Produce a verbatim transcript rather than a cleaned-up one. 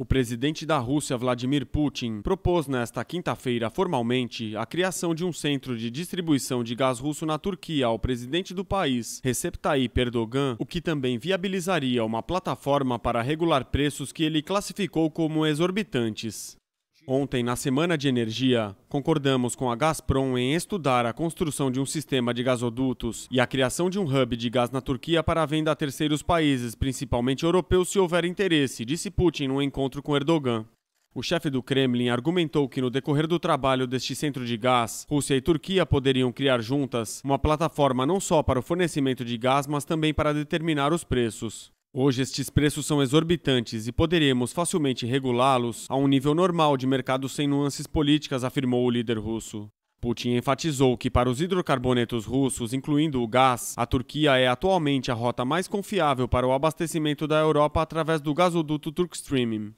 O presidente da Rússia, Vladimir Putin, propôs nesta quinta-feira formalmente a criação de um centro de distribuição de gás russo na Turquia ao presidente do país, Recep Tayyip Erdogan, o que também viabilizaria uma plataforma para regular preços que ele classificou como exorbitantes. Ontem, na Semana de Energia, concordamos com a Gazprom em estudar a construção de um sistema de gasodutos e a criação de um hub de gás na Turquia para a venda a terceiros países, principalmente europeus, se houver interesse, disse Putin num encontro com Erdogan. O chefe do Kremlin argumentou que no decorrer do trabalho deste centro de gás, Rússia e Turquia poderiam criar juntas uma plataforma não só para o fornecimento de gás, mas também para determinar os preços. Hoje estes preços são exorbitantes e poderemos facilmente regulá-los a um nível normal de mercado sem nuances políticas, afirmou o líder russo. Putin enfatizou que para os hidrocarbonetos russos, incluindo o gás, a Turquia é atualmente a rota mais confiável para o abastecimento da Europa através do gasoduto TurkStream.